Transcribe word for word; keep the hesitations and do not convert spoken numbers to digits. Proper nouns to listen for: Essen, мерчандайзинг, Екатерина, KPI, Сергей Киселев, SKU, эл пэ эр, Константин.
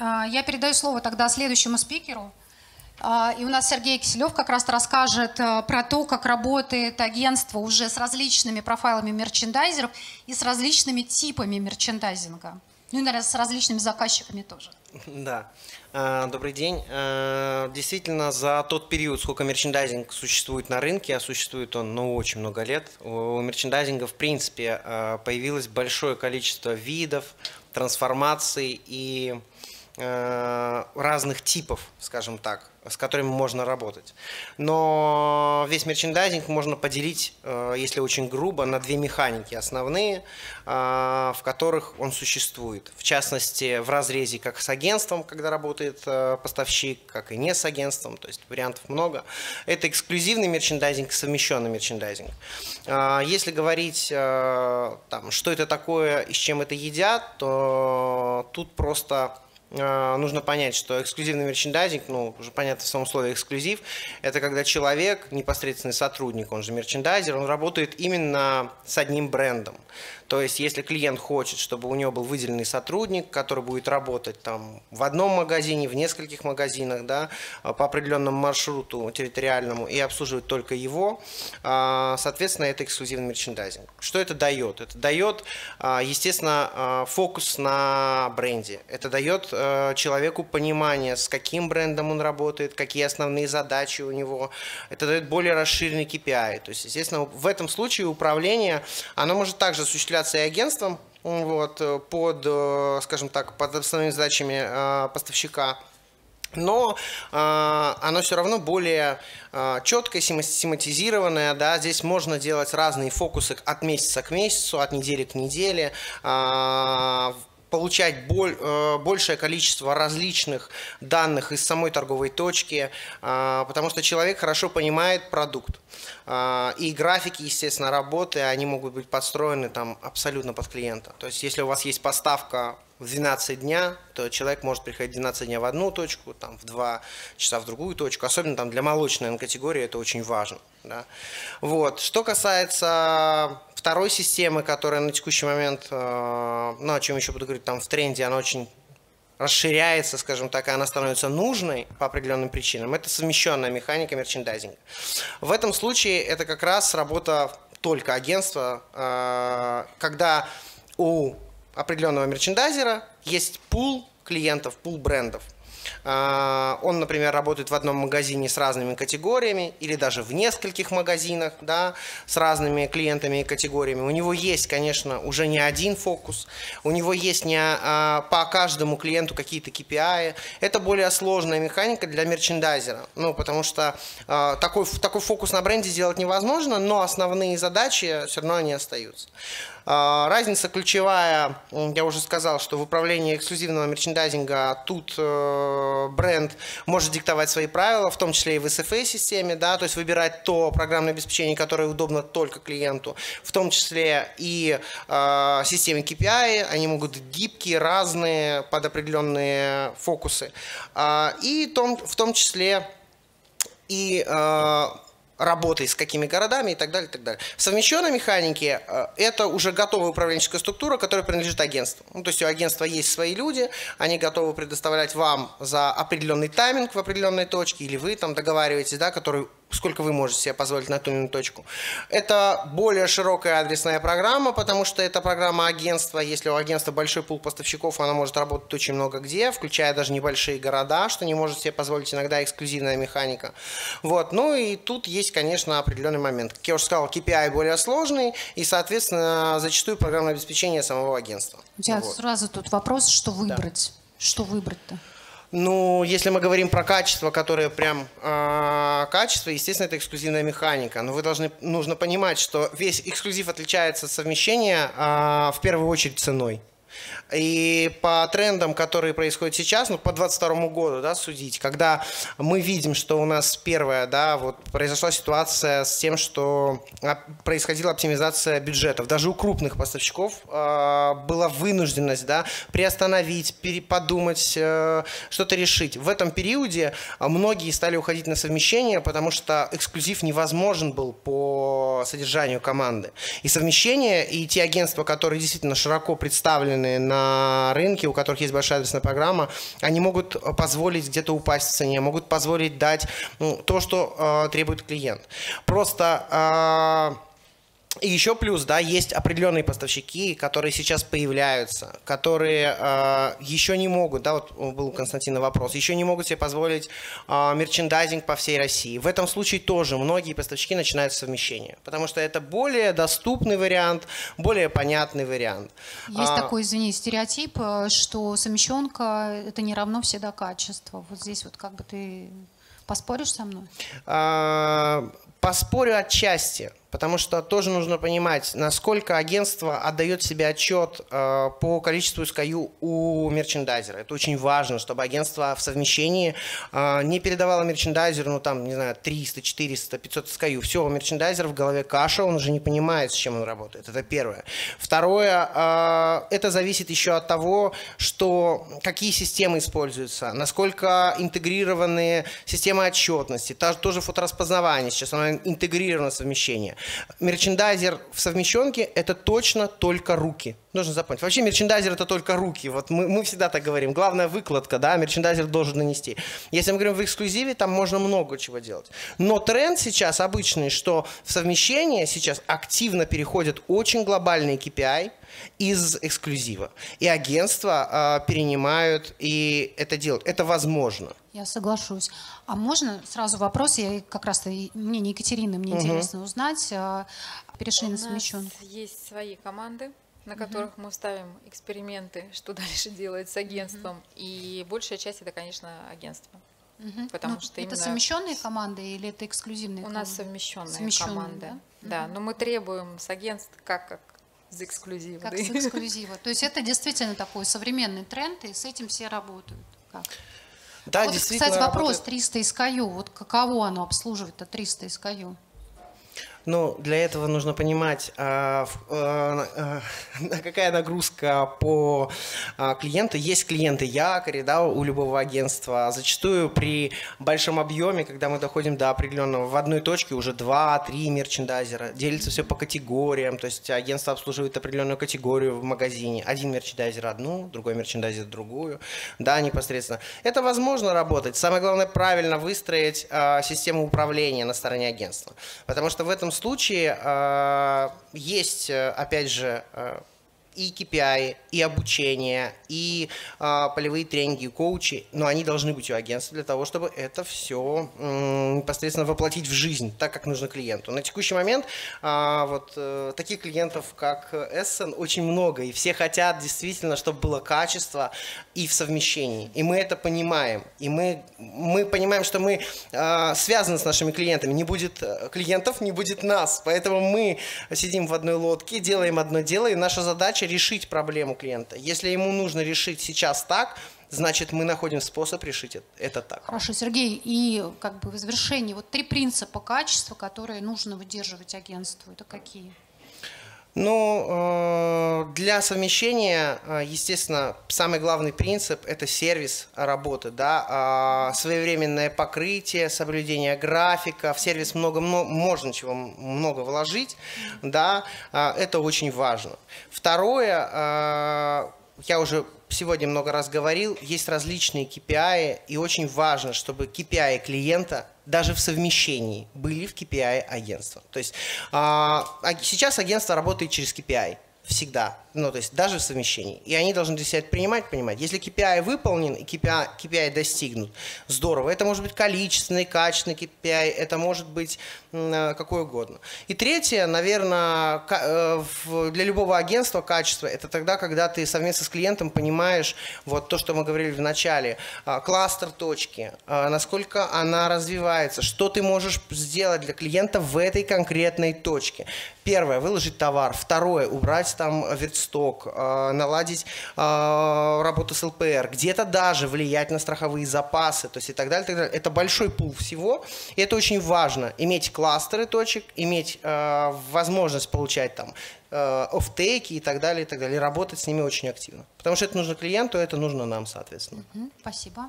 Я передаю слово тогда следующему спикеру. И у нас Сергей Киселев как раз расскажет про то, как работает агентство уже с различными профайлами мерчендайзеров и с различными типами мерчендайзинга. Ну и, наверное, с различными заказчиками тоже. Да. Добрый день. Действительно, за тот период, сколько мерчендайзинг существует на рынке, а существует он, ну, очень много лет, у мерчендайзинга, в принципе, появилось большое количество видов, трансформаций и разных типов, скажем так, с которыми можно работать. Но весь мерчендайзинг можно поделить, если очень грубо, на две механики основные, в которых он существует. В частности, в разрезе как с агентством, когда работает поставщик, как и не с агентством, то есть вариантов много. Это эксклюзивный мерчендайзинг, совмещенный мерчендайзинг. Если говорить, там, что это такое и с чем это едят, то тут просто нужно понять, что эксклюзивный мерчендайзинг, ну, уже понятно в самом слове эксклюзив, это когда человек, непосредственный сотрудник, он же мерчендайзер, он работает именно с одним брендом. То есть, если клиент хочет, чтобы у него был выделенный сотрудник, который будет работать там в одном магазине, в нескольких магазинах, да, по определенному маршруту территориальному и обслуживать только его, соответственно, это эксклюзивный мерчендайзинг. Что это дает? Это дает, естественно, фокус на бренде. Это дает человеку понимание, с каким брендом он работает, какие основные задачи у него. Это дает более расширенный кей пи ай. То есть, естественно, в этом случае управление, оно может также осуществлять и агентством, вот, под, скажем так, под основными задачами э, поставщика, но э, оно все равно более э, четкое, систематизированное, да, здесь можно делать разные фокусы от месяца к месяцу, от недели к неделе, э, получать боль, э, большее количество различных данных из самой торговой точки, э, потому что человек хорошо понимает продукт. Э, и графики, естественно, работы, они могут быть подстроены там абсолютно под клиента. То есть, если у вас есть поставка в двенадцать дня, то человек может приходить двенадцать дня в одну точку, там, в два часа в другую точку. Особенно там, для молочной категории это очень важно. Да? Вот. Что касается второй системы, которая на текущий момент, э, ну, о чем еще буду говорить, там в тренде, она очень расширяется, скажем так, и она становится нужной по определенным причинам, это совмещенная механика мерчендайзинга. В этом случае это как раз работа только агентства, э, когда у определенного мерчендайзера есть пул клиентов, пул брендов. Он, например, работает в одном магазине с разными категориями или даже в нескольких магазинах, да, с разными клиентами и категориями. У него есть, конечно, уже не один фокус, у него есть не, а, по каждому клиенту какие-то кей пи ай. Это более сложная механика для мерчендайзера, ну, потому что а, такой, такой фокус на бренде делать невозможно, но основные задачи все равно они остаются. А, разница ключевая, я уже сказал, что в управлении эксклюзивного мерчендайзинга тут бренд может диктовать свои правила, в том числе и в эс эф а-системе, да, то есть выбирать то программное обеспечение, которое удобно только клиенту, в том числе и э, системе кей пи ай, они могут быть гибкие, разные, под определенные фокусы, э, и том, в том числе и э, работой с какими городами и так далее, и так далее. В совмещенной механике это уже готовая управленческая структура, которая принадлежит агентству. Ну, то есть у агентства есть свои люди, они готовы предоставлять вам за определенный тайминг в определенной точке, или вы там договариваетесь, да, который, сколько вы можете себе позволить на ту или иную точку. Это более широкая адресная программа, потому что это программа агентства. Если у агентства большой пул поставщиков, она может работать очень много где, включая даже небольшие города, что не может себе позволить иногда эксклюзивная механика. Вот. Ну и тут есть, конечно, определенный момент. Как я уже сказал, кей пи ай более сложный и, соответственно, зачастую программное обеспечение самого агентства. У тебя вот сразу тут вопрос, что выбрать? Да. Что выбрать-то? Ну, если мы говорим про качество, которое прям э, качество, естественно, это эксклюзивная механика. Но вы должны, нужно понимать, что весь эксклюзив отличается от совмещения э, в первую очередь ценой. И по трендам, которые происходят сейчас, ну, по двадцать второму году, да, судить, когда мы видим, что у нас первая, да, вот произошла ситуация с тем, что происходила оптимизация бюджетов. Даже у крупных поставщиков э, была вынужденность, да, приостановить, переподумать, э, что-то решить. В этом периоде многие стали уходить на совмещение, потому что эксклюзив невозможен был по содержанию команды. И совмещение, и те агентства, которые действительно широко представлены представлены на рынке, у которых есть большая адресная программа, они могут позволить где-то упасть в цене, могут позволить дать ну, то, что э, требует клиент. Просто... Э, И еще плюс, да, есть определенные поставщики, которые сейчас появляются, которые э, еще не могут, да, вот был у Константина вопрос, еще не могут себе позволить э, мерчендайзинг по всей России. В этом случае тоже многие поставщики начинают совмещение, потому что это более доступный вариант, более понятный вариант. Есть а, такой, извини, стереотип, что совмещенка – это не равно всегда качество. Вот здесь вот как бы ты поспоришь со мной? Э, поспорю отчасти. Потому что тоже нужно понимать, насколько агентство отдает себе отчет э, по количеству эс кей ю у мерчендайзера. Это очень важно, чтобы агентство в совмещении э, не передавало мерчендайзеру, ну там, не знаю, триста, четыреста, пятьсот эс кей ю. Все, у мерчендайзера в голове каша, он уже не понимает, с чем он работает. Это первое. Второе, э, это зависит еще от того, что, какие системы используются, насколько интегрированы системы отчетности, та, тоже фотораспознавание, сейчас оно интегрировано в совмещение. Мерчендайзер в совмещенке – это точно только руки. Нужно запомнить. Вообще мерчендайзер – это только руки. Вот мы, мы всегда так говорим. Главная выкладка, да, мерчендайзер должен нанести. Если мы говорим в эксклюзиве, там можно много чего делать. Но тренд сейчас обычный, что в совмещение сейчас активно переходят очень глобальные кей пи ай из эксклюзива. И агентства э, перенимают и это делают. Это возможно. Я соглашусь. А можно сразу вопрос? Я как раз мнение Екатерины, мне угу. интересно узнать. Перешли на совмещенку. У нас есть свои команды, на которых угу. мы ставим эксперименты, что дальше делать с агентством. Угу. И большая часть это, конечно, агентство. Угу. Потому ну, что это совмещенные команды или это эксклюзивные? У команды? нас совмещенные, совмещенные команды. Да? Да. Угу. Но мы требуем с агентств как как С эксклюзива. Как с эксклюзива. То есть это действительно такой современный тренд, и с этим все работают. Как? Да, вот, действительно кстати, вопрос работает. триста эс кей ю. Вот каково оно обслуживает-то триста эс кей ю? Ну, для этого нужно понимать, а, а, а, какая нагрузка по а, клиенту. Есть клиенты-якори, да, у любого агентства. Зачастую при большом объеме, когда мы доходим до определенного, в одной точке уже два-три мерчендайзера. Делится все по категориям, то есть агентство обслуживает определенную категорию в магазине. Один мерчендайзер одну, другой мерчендайзер другую, да, непосредственно. Это возможно работать. Самое главное правильно выстроить а, систему управления на стороне агентства. Потому что в этом В случае э, есть, опять же, э, и кей пи ай, и обучение, и э, полевые тренинги, и коучи, но они должны быть у агентства для того, чтобы это все э, непосредственно воплотить в жизнь, так как нужно клиенту. На текущий момент э, вот э, таких клиентов, как Essen, очень много, и все хотят действительно, чтобы было качество и в совмещении, и мы это понимаем, и мы, мы понимаем, что мы э, связаны с нашими клиентами, не будет клиентов, не будет нас, поэтому мы сидим в одной лодке, делаем одно дело, и наша задача решить проблему клиента. Если ему нужно решить сейчас так, значит, мы находим способ решить это так. Хорошо, Сергей, и как бы в завершении вот три принципа качества, которые нужно выдерживать агентству, это какие? Ну, для совмещения, естественно, самый главный принцип – это сервис работы, да, своевременное покрытие, соблюдение графика, в сервис много, много, можно чего много вложить, да, это очень важно. Второе, я уже сегодня много раз говорил, есть различные кей пи ай, и очень важно, чтобы кей пи ай клиента даже в совмещении были в кей пи ай агентства. То есть а, сейчас агентство работает через кей пи ай всегда, ну то есть даже в совмещении. И они должны здесь принимать, понимать. Если кей пи ай выполнен и кей пи ай, кей пи ай достигнут, здорово. Это может быть количественный, качественный кей пи ай, это может быть какой угодно. И третье, наверное, для любого агентства качество, это тогда, когда ты совместно с клиентом понимаешь, вот то, что мы говорили в начале, кластер точки, насколько она развивается, что ты можешь сделать для клиента в этой конкретной точке. Первое, выложить товар. Второе, убрать там версток, наладить работу с эл пэ эр, где-то даже влиять на страховые запасы, то есть и так далее, и так далее. Это большой пул всего, и это очень важно, иметь кластеры точек, иметь э, возможность получать там э, оффтейки и так далее, и так далее, и работать с ними очень активно, потому что это нужно клиенту, это нужно нам, соответственно. Mm-hmm. Спасибо.